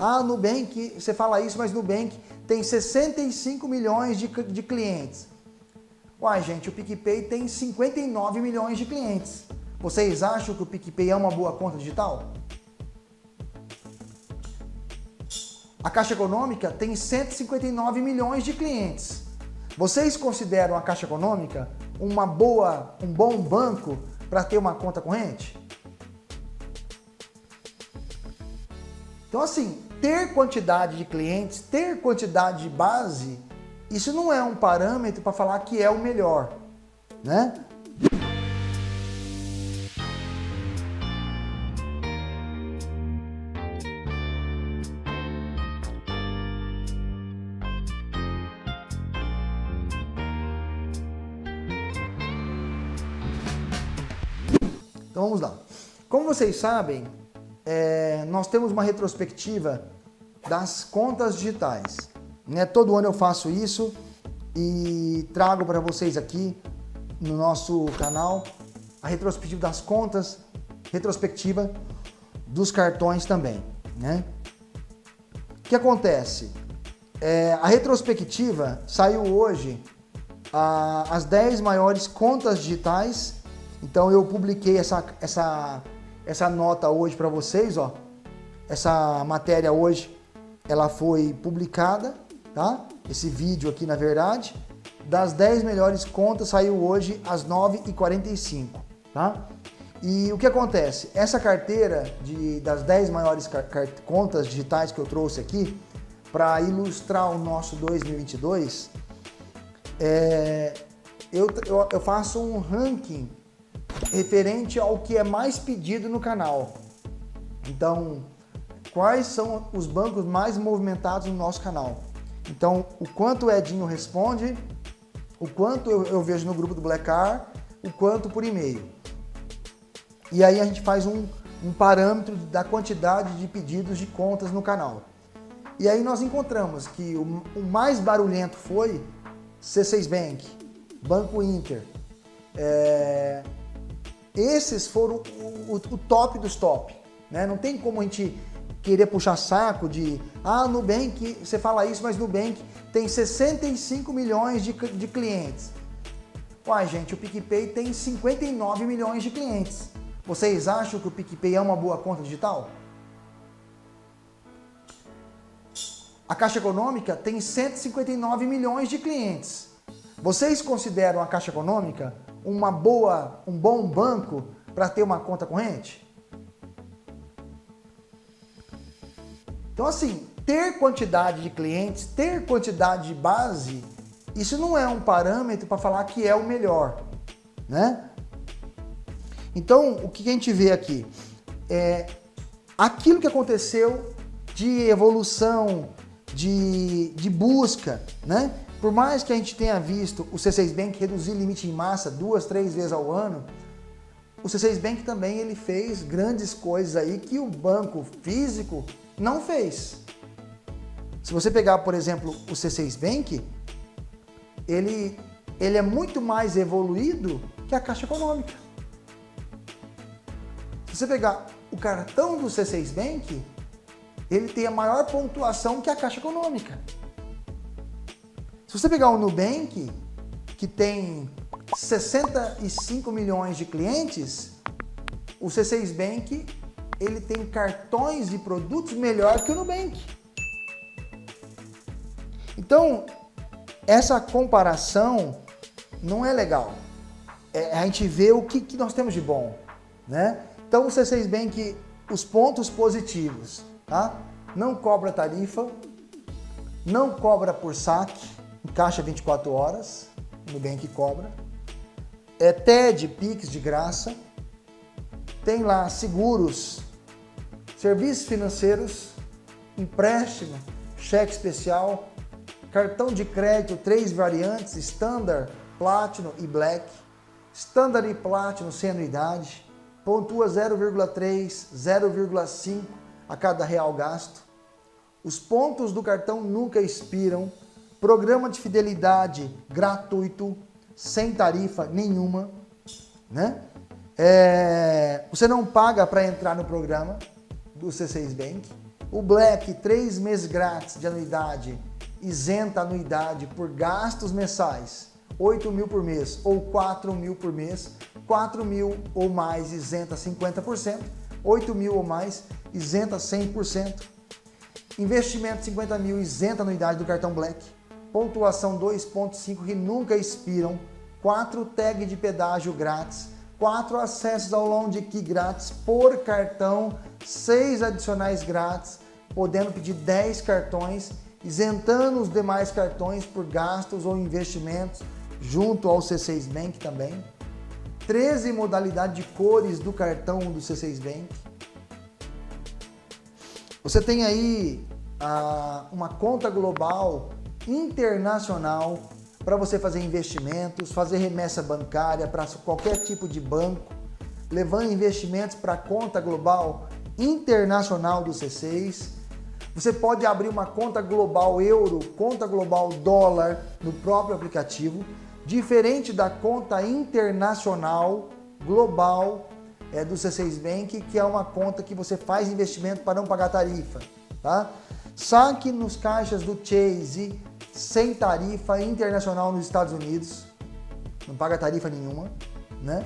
Ah, Nubank, você fala isso, mas Nubank tem 65 milhões de clientes. Uai, gente, o PicPay tem 59 milhões de clientes. Vocês acham que o PicPay é uma boa conta digital? A Caixa Econômica tem 159 milhões de clientes. Vocês consideram a Caixa Econômica um bom banco para ter uma conta corrente? Então assim, ter quantidade de clientes, ter quantidade de base, isso não é um parâmetro para falar que é o melhor, né? Então vamos lá. Como vocês sabem, nós temos uma retrospectiva das contas digitais, né? Todo ano eu faço isso e trago para vocês aqui no nosso canal a retrospectiva das contas, retrospectiva dos cartões também, né? O que acontece? A retrospectiva saiu hoje, as 10 maiores contas digitais. Então eu publiquei essa nota hoje para vocês, ó. Essa matéria hoje, ela foi publicada, tá? Esse vídeo aqui, na verdade, das 10 melhores contas, saiu hoje às 9h45, tá? E o que acontece? Essa carteira das 10 maiores contas digitais que eu trouxe aqui para ilustrar o nosso 2022, eu faço um ranking referente ao que é mais pedido no canal. Então, quais são os bancos mais movimentados no nosso canal? Então, o quanto o Edinho responde, o quanto eu vejo no grupo do Black Car, o quanto por e-mail. E aí a gente faz um parâmetro da quantidade de pedidos de contas no canal. E aí nós encontramos que o mais barulhento foi C6 Bank, Banco Inter. Esses foram o top dos top, né? Não tem como a gente querer puxar saco de... Ah, Nubank, você fala isso, mas Nubank tem 65 milhões de clientes. Uai, gente, o PicPay tem 59 milhões de clientes. Vocês acham que o PicPay é uma boa conta digital? A Caixa Econômica tem 159 milhões de clientes. Vocês consideram a Caixa Econômica um bom banco para ter uma conta corrente? Então assim, ter quantidade de clientes, ter quantidade de base, isso não é um parâmetro para falar que é o melhor, né? Então, o que a gente vê aqui é aquilo que aconteceu de evolução, de busca, né? Por mais que a gente tenha visto o C6 Bank reduzir limite em massa 2, 3 vezes ao ano, o C6 Bank também ele fez grandes coisas aí que o banco físico não fez. Se você pegar, por exemplo, o C6 Bank, ele é muito mais evoluído que a Caixa Econômica. Se você pegar o cartão do C6 Bank, ele tem a maior pontuação que a Caixa Econômica. Se você pegar o Nubank, que tem 65 milhões de clientes, o C6 Bank ele tem cartões e produtos melhor que o Nubank. Então, essa comparação não é legal. A gente vê o que nós temos de bom, né? Então, o C6 Bank, os pontos positivos, tá? Não cobra tarifa, não cobra por saque, caixa 24 horas, Nubank cobra, TED, Pix de graça, tem lá seguros, serviços financeiros, empréstimo, cheque especial, cartão de crédito, 3 variantes, Standard, Platinum e Black, Standard e Platinum sem anuidade, pontua 0,3, 0,5 a cada real gasto, os pontos do cartão nunca expiram, programa de fidelidade gratuito, sem tarifa nenhuma, né? Você não paga para entrar no programa do C6 Bank. O Black, 3 meses grátis de anuidade, isenta a anuidade por gastos mensais, 8 mil por mês ou 4 mil por mês, 4 mil ou mais isenta 50%, 8 mil ou mais isenta 100%, investimento 50 mil isenta a anuidade do cartão Black, pontuação 2.5 que nunca expiram, 4 tag de pedágio grátis, 4 acessos ao Lounge Key grátis por cartão, 6 adicionais grátis, podendo pedir 10 cartões, isentando os demais cartões por gastos ou investimentos, junto ao C6 Bank também. 13 modalidades de cores do cartão do C6 Bank. Você tem aí uma conta global internacional para você fazer investimentos, fazer remessa bancária para qualquer tipo de banco, levando investimentos para a conta global internacional do C6. Você pode abrir uma conta global euro, conta global dólar no próprio aplicativo, diferente da conta internacional global do C6 Bank, que é uma conta que você faz investimento para não pagar tarifa, tá? Saque nos caixas do Chase sem tarifa internacional nos Estados Unidos, não paga tarifa nenhuma, né?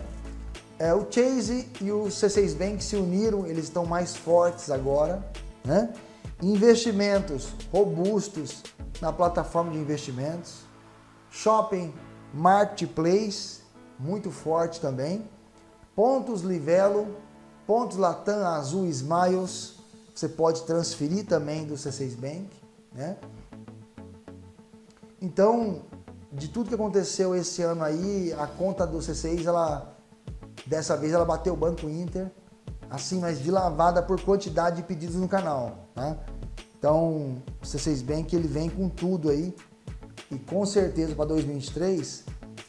O Chase e o C6 Bank se uniram, eles estão mais fortes agora, né? Investimentos robustos na plataforma de investimentos, shopping marketplace muito forte também, pontos Livelo, pontos Latam, Azul, Smiles, você pode transferir também do C6 Bank, né? Então, de tudo que aconteceu esse ano aí, a conta do C6, dessa vez ela bateu o Banco Inter, assim, mas de lavada por quantidade de pedidos no canal, né? Então, o C6 Bank, ele vem com tudo aí, e com certeza para 2023,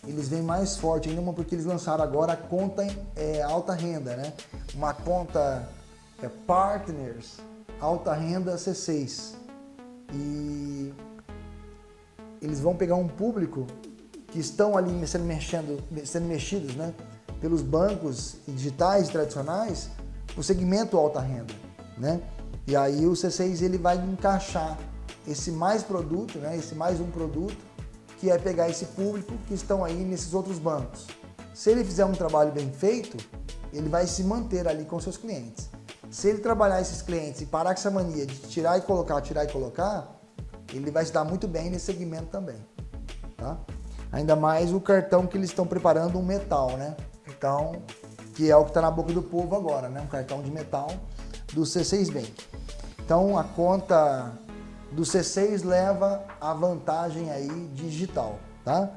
eles vêm mais forte ainda, porque eles lançaram agora a conta alta renda, né? Uma conta Partners, alta renda C6, e eles vão pegar um público que estão ali sendo mexidos, né, pelos bancos digitais tradicionais, o segmento alta renda, né? E aí o C6 ele vai encaixar esse mais produto, né, esse mais um produto, que é pegar esse público que estão aí nesses outros bancos. Se ele fizer um trabalho bem feito, ele vai se manter ali com seus clientes. Se ele trabalhar esses clientes e parar com essa mania de tirar e colocar, ele vai se dar muito bem nesse segmento também, tá? Ainda mais o cartão que eles estão preparando, um metal, né? Então, que é o que está na boca do povo agora, né? Um cartão de metal do C6 Bank. Então, a conta do C6 leva a vantagem aí digital, tá?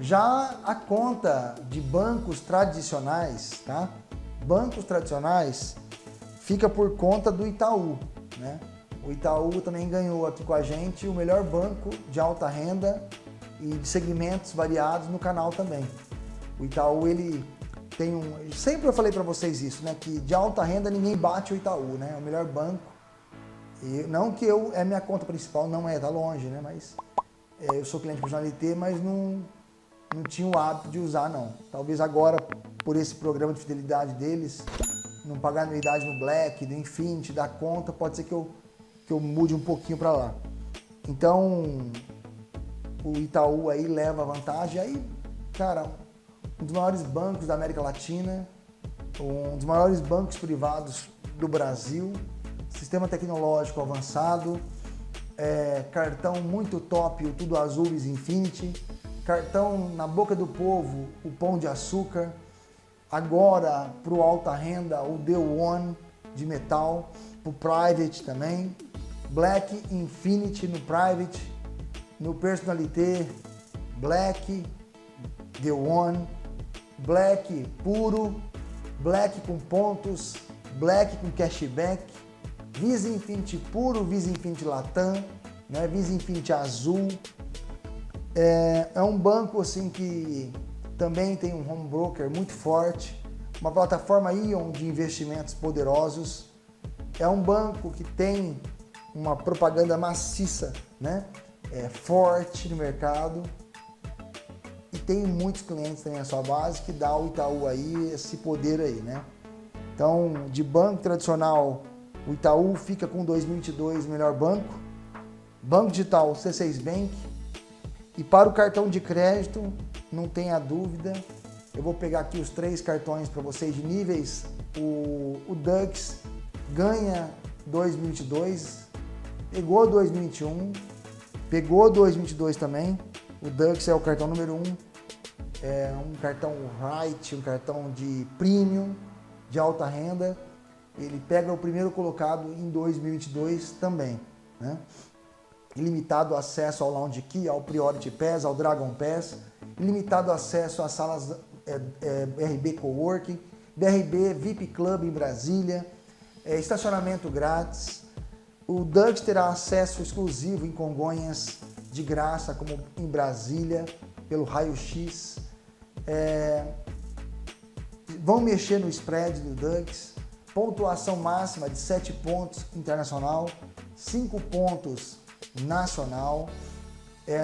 Já a conta de bancos tradicionais, tá? Bancos tradicionais fica por conta do Itaú, né? O Itaú também ganhou aqui com a gente o melhor banco de alta renda e de segmentos variados no canal também. O Itaú, ele tem um... Sempre eu falei para vocês isso, né? Que de alta renda ninguém bate o Itaú, né? É o melhor banco. E não que eu... É minha conta principal, não é, tá longe, né? Mas eu sou cliente Personalité, mas não tinha o hábito de usar, não. Talvez agora, por esse programa de fidelidade deles, não pagar anuidade no Black, no Infinity, da conta, pode ser que eu mude um pouquinho para lá. Então, o Itaú aí leva vantagem. Aí, cara, um dos maiores bancos da América Latina, um dos maiores bancos privados do Brasil, sistema tecnológico avançado, cartão muito top, o TudoAzul, Visa Infinite, cartão na boca do povo, o Pão de Açúcar, agora para o alta renda, o The One de metal, o Private também, Black, Infinity no Private, no Personalité, Black, The One, Black Puro, Black com pontos, Black com cashback, Visa Infinite Puro, Visa Infinite Latam, né? Visa Infinite Azul. É um banco assim que também tem um home broker muito forte, uma plataforma Ion de investimentos poderosos. É um banco que tem uma propaganda maciça, né? Forte no mercado e tem muitos clientes também na sua base, que dá ao Itaú aí esse poder aí, né? Então, de banco tradicional O Itaú fica com 2022 melhor banco, Banco Digital, C6 Bank. E para o cartão de crédito, não tenha dúvida, eu vou pegar aqui os três cartões para vocês de níveis. O Dux ganha 2022, pegou 2021, pegou 2022 também. O Dux é o cartão número 1, é um cartão light, um cartão de premium, de alta renda. Ele pega o primeiro colocado em 2022 também, né? Ilimitado acesso ao Lounge Key, ao Priority Pass, ao Dragon Pass, ilimitado acesso às salas RB Coworking, BRB VIP Club em Brasília, estacionamento grátis. O Dux terá acesso exclusivo em Congonhas, de graça, como em Brasília, pelo raio-x. Vão mexer no spread do Dux, pontuação máxima de 7 pontos internacional, 5 pontos nacional.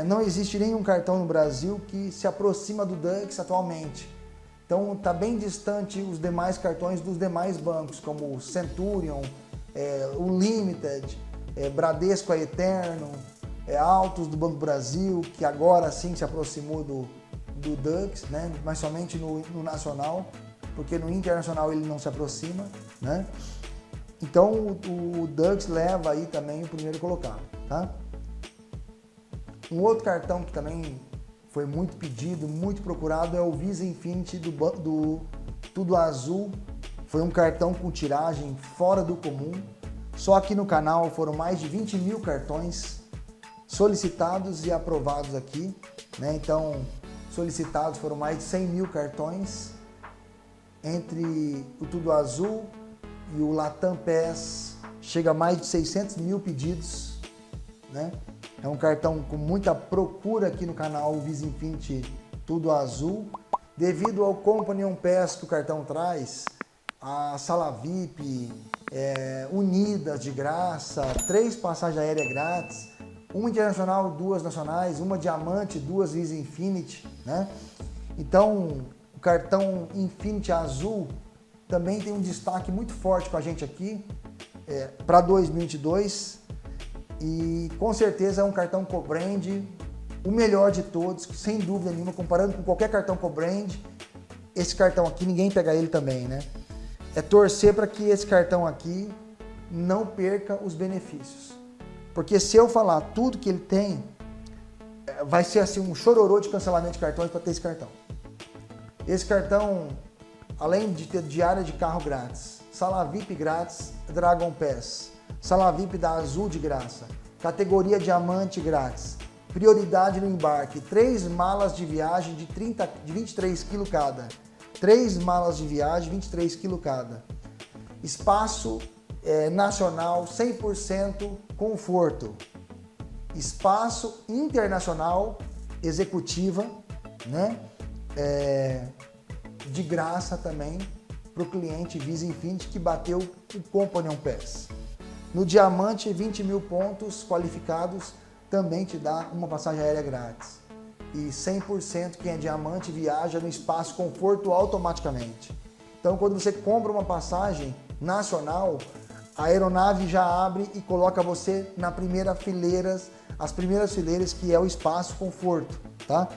Não existe nenhum cartão no Brasil que se aproxima do Dux atualmente, então está bem distante os demais cartões dos demais bancos, como o Centurion, o Limited, Bradesco, a Eterno, Altos do Banco do Brasil, que agora sim se aproximou do Dux, né? Mas somente no nacional, porque no internacional ele não se aproxima, né? Então o Dux leva aí também o primeiro colocado, tá? Um outro cartão que também foi muito pedido, muito procurado, é o Visa Infinite do TudoAzul. Foi um cartão com tiragem fora do comum. Só aqui no canal foram mais de 20 mil cartões solicitados e aprovados aqui, né? Então, solicitados foram mais de 100 mil cartões entre o TudoAzul e o Latam Pass. Chega a mais de 600 mil pedidos, né? É um cartão com muita procura aqui no canal, o Visa Infinite TudoAzul. Devido ao Companion Pass que o cartão traz, a sala VIP, unidas de graça, 3 passagens aéreas grátis, 1 internacional, 2 nacionais, 1 diamante, 2 Visa Infinite, né? Então, o cartão Infinite Azul também tem um destaque muito forte com a gente aqui para 2022. E com certeza é um cartão co-brand, o melhor de todos, sem dúvida nenhuma, comparando com qualquer cartão co-brand. Esse cartão aqui, ninguém pega ele também, né? É torcer para que esse cartão aqui não perca os benefícios. Porque se eu falar tudo que ele tem, vai ser assim um chororô de cancelamento de cartões para ter esse cartão. Esse cartão, além de ter diária de carro grátis, sala VIP grátis, Dragon Pass, sala VIP da Azul de graça, categoria diamante grátis, prioridade no embarque, 3 malas de viagem de 23 kg cada, 3 malas de viagem, 23 kg cada, espaço nacional, 100% conforto, espaço internacional, executiva, né? De graça também, para o cliente Visa Infinite que bateu o Companion Pass. No diamante, 20 mil pontos qualificados também te dá uma passagem aérea grátis. E 100% quem é diamante viaja no espaço conforto automaticamente. Então, quando você compra uma passagem nacional, a aeronave já abre e coloca você na primeira fileira, as primeiras fileiras, que é o espaço conforto, tá?